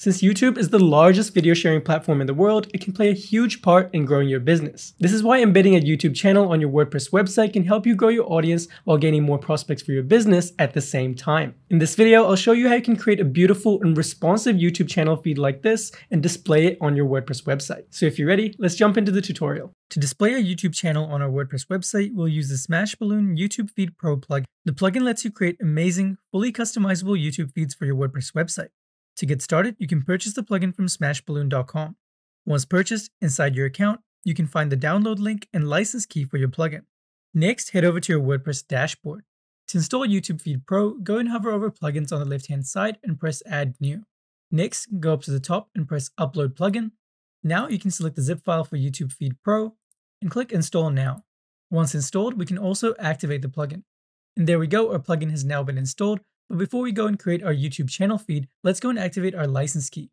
Since YouTube is the largest video sharing platform in the world, it can play a huge part in growing your business. This is why embedding a YouTube channel on your WordPress website can help you grow your audience while gaining more prospects for your business at the same time. In this video, I'll show you how you can create a beautiful and responsive YouTube channel feed like this and display it on your WordPress website. So if you're ready, let's jump into the tutorial. To display a YouTube channel on our WordPress website, we'll use the Smash Balloon YouTube Feed Pro plugin. The plugin lets you create amazing, fully customizable YouTube feeds for your WordPress website. To get started, you can purchase the plugin from smashballoon.com. Once purchased, inside your account, you can find the download link and license key for your plugin. Next, head over to your WordPress dashboard. To install YouTube Feed Pro, go and hover over Plugins on the left-hand side and press Add New. Next, go up to the top and press Upload Plugin. Now you can select the zip file for YouTube Feed Pro and click Install Now. Once installed, we can also activate the plugin. And there we go, our plugin has now been installed. But before we go and create our YouTube channel feed, let's go and activate our license key.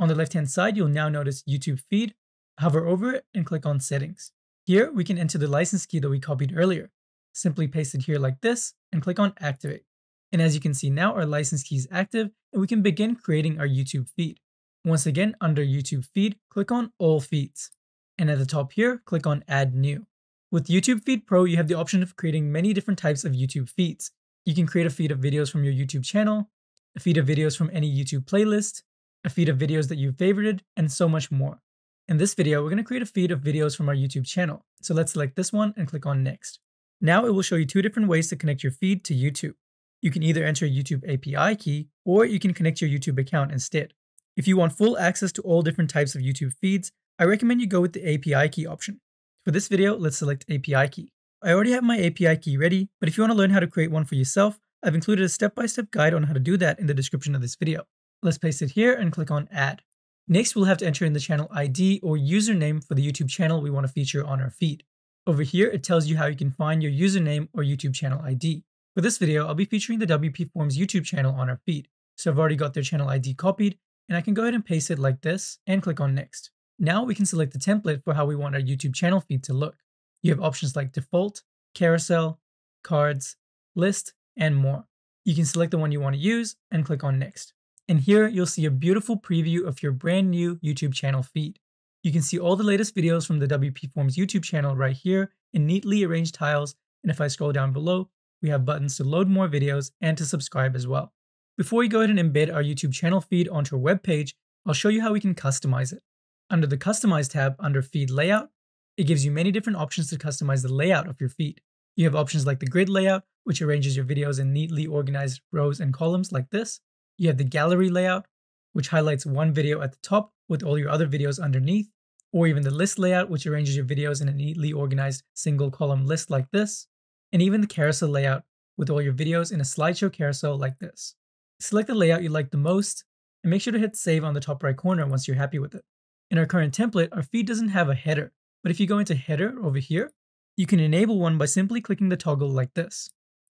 On the left-hand side, you'll now notice YouTube Feed, hover over it and click on Settings. Here, we can enter the license key that we copied earlier. Simply paste it here like this and click on Activate. And as you can see now, our license key is active and we can begin creating our YouTube feed. Once again, under YouTube Feed, click on All Feeds. And at the top here, click on Add New. With YouTube Feed Pro, you have the option of creating many different types of YouTube feeds. You can create a feed of videos from your YouTube channel, a feed of videos from any YouTube playlist, a feed of videos that you've favorited, and so much more. In this video, we're going to create a feed of videos from our YouTube channel. So let's select this one and click on Next. Now it will show you two different ways to connect your feed to YouTube. You can either enter a YouTube API key, or you can connect your YouTube account instead. If you want full access to all different types of YouTube feeds, I recommend you go with the API key option. For this video, let's select API key. I already have my API key ready, but if you want to learn how to create one for yourself, I've included a step-by-step guide on how to do that in the description of this video. Let's paste it here and click on Add. Next, we'll have to enter in the channel ID or username for the YouTube channel we want to feature on our feed. Over here, it tells you how you can find your username or YouTube channel ID. For this video, I'll be featuring the WPForms YouTube channel on our feed, so I've already got their channel ID copied, and I can go ahead and paste it like this and click on Next. Now we can select the template for how we want our YouTube channel feed to look. You have options like default, carousel, cards, list, and more. You can select the one you want to use and click on Next. And here you'll see a beautiful preview of your brand new YouTube channel feed. You can see all the latest videos from the WPForms YouTube channel right here in neatly arranged tiles. And if I scroll down below, we have buttons to load more videos and to subscribe as well. Before we go ahead and embed our YouTube channel feed onto a web page, I'll show you how we can customize it. Under the Customize tab under Feed Layout, it gives you many different options to customize the layout of your feed. You have options like the grid layout, which arranges your videos in neatly organized rows and columns like this. You have the gallery layout, which highlights one video at the top with all your other videos underneath, or even the list layout, which arranges your videos in a neatly organized single column list like this, and even the carousel layout with all your videos in a slideshow carousel like this. Select the layout you like the most and make sure to hit save on the top right corner once you're happy with it. In our current template, our feed doesn't have a header. But if you go into Header over here, you can enable one by simply clicking the toggle like this.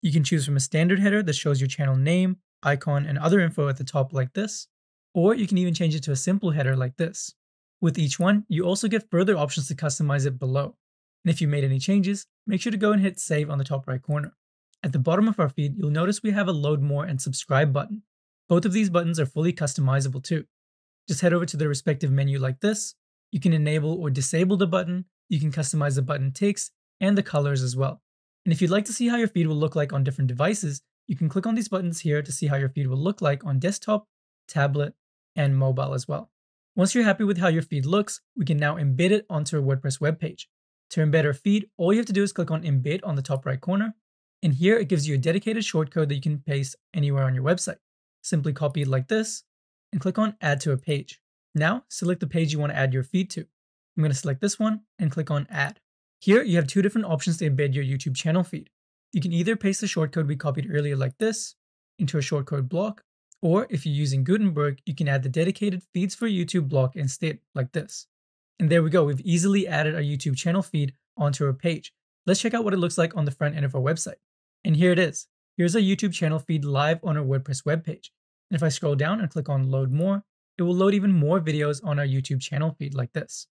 You can choose from a standard header that shows your channel name, icon, and other info at the top like this, or you can even change it to a simple header like this. With each one, you also get further options to customize it below. And if you made any changes, make sure to go and hit Save on the top right corner. At the bottom of our feed, you'll notice we have a Load More and Subscribe button. Both of these buttons are fully customizable too. Just head over to their respective menu like this. You can enable or disable the button, you can customize the button text, and the colors as well. And if you'd like to see how your feed will look like on different devices, you can click on these buttons here to see how your feed will look like on desktop, tablet, and mobile as well. Once you're happy with how your feed looks, we can now embed it onto a WordPress web page. To embed our feed, all you have to do is click on Embed on the top right corner, and here it gives you a dedicated shortcode that you can paste anywhere on your website. Simply copy it like this, and click on Add to a Page. Now, select the page you want to add your feed to. I'm going to select this one and click on Add. Here, you have two different options to embed your YouTube channel feed. You can either paste the shortcode we copied earlier like this into a shortcode block, or if you're using Gutenberg, you can add the dedicated Feeds for YouTube block instead like this. And there we go, we've easily added our YouTube channel feed onto our page. Let's check out what it looks like on the front end of our website. And here it is. Here's our YouTube channel feed live on our WordPress webpage. And if I scroll down and click on Load More, it will load even more videos on our YouTube channel feed like this.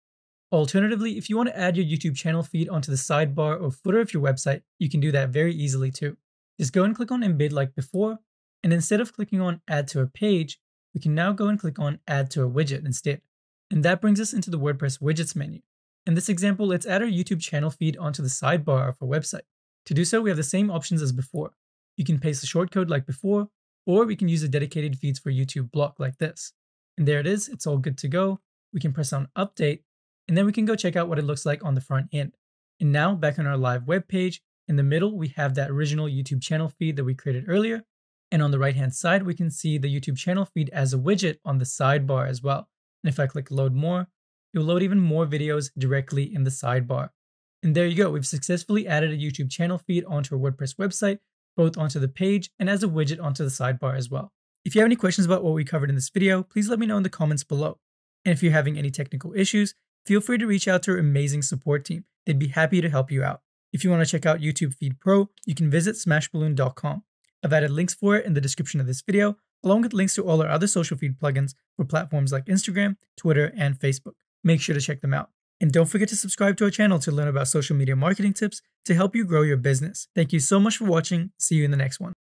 Alternatively, if you want to add your YouTube channel feed onto the sidebar or footer of your website, you can do that very easily too. Just go and click on Embed like before, and instead of clicking on Add to a Page, we can now go and click on Add to a Widget instead. And that brings us into the WordPress widgets menu. In this example, let's add our YouTube channel feed onto the sidebar of our website. To do so, we have the same options as before. You can paste a shortcode like before, or we can use a dedicated feeds for YouTube block like this. And there it is, it's all good to go. We can press on update, and then we can go check out what it looks like on the front end. And now back on our live web page, in the middle, we have that original YouTube channel feed that we created earlier. And on the right-hand side, we can see the YouTube channel feed as a widget on the sidebar as well. And if I click load more, it will load even more videos directly in the sidebar. And there you go, we've successfully added a YouTube channel feed onto our WordPress website, both onto the page and as a widget onto the sidebar as well. If you have any questions about what we covered in this video, please let me know in the comments below. And if you're having any technical issues, feel free to reach out to our amazing support team. They'd be happy to help you out. If you want to check out YouTube Feed Pro, you can visit smashballoon.com. I've added links for it in the description of this video, along with links to all our other social feed plugins for platforms like Instagram, Twitter, and Facebook. Make sure to check them out. And don't forget to subscribe to our channel to learn about social media marketing tips to help you grow your business. Thank you so much for watching. See you in the next one.